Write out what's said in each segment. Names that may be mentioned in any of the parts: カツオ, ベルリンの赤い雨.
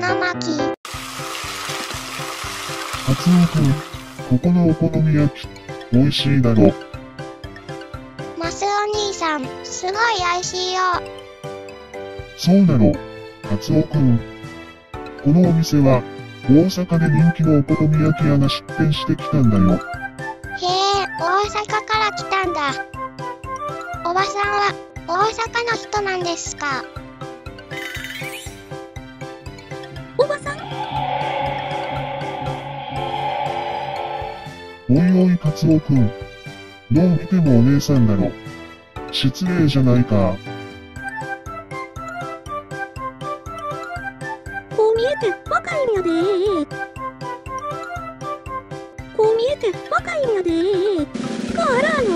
カツオくん、ここのお好み焼き、美味しいだろ。マスお兄さん、すごい美味しいよ。そうだろ、カツオくん。このお店は、大阪で人気のお好み焼き屋が出店してきたんだよ。へえ、大阪から来たんだ。おばさんは、大阪の人なんですか？おばさん？おいおいカツオくん。どう見てもお姉さんだろ。失礼じゃないか。こう見えて若いんやで。こう見えて若いんやで。こらの。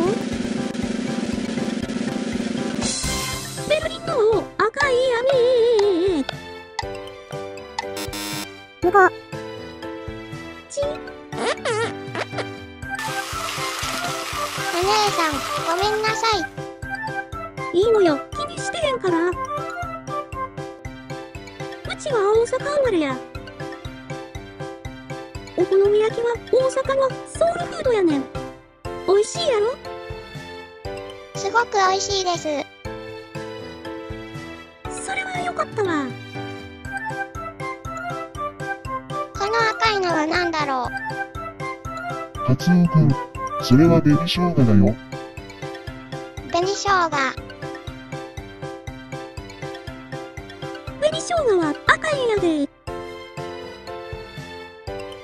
ベルリンの赤い雨。うご。ち。お姉さん、ごめんなさい。いいのよ、気にしてへんから。うちは大阪生まれや。お好み焼きは大阪のソウルフードやねん。美味しいやろ？すごく美味しいです。それはよかったわ。この赤いのは何だろう？カツオくん、それは紅生姜だよ。紅生姜。紅生姜は赤いんやで。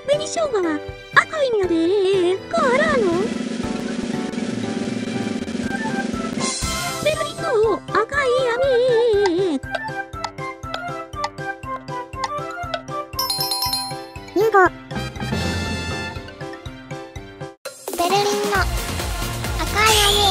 紅生姜は赤いんやで。こらの。ベルリンの赤い雨。ゆうご。ベルリンの赤い雨。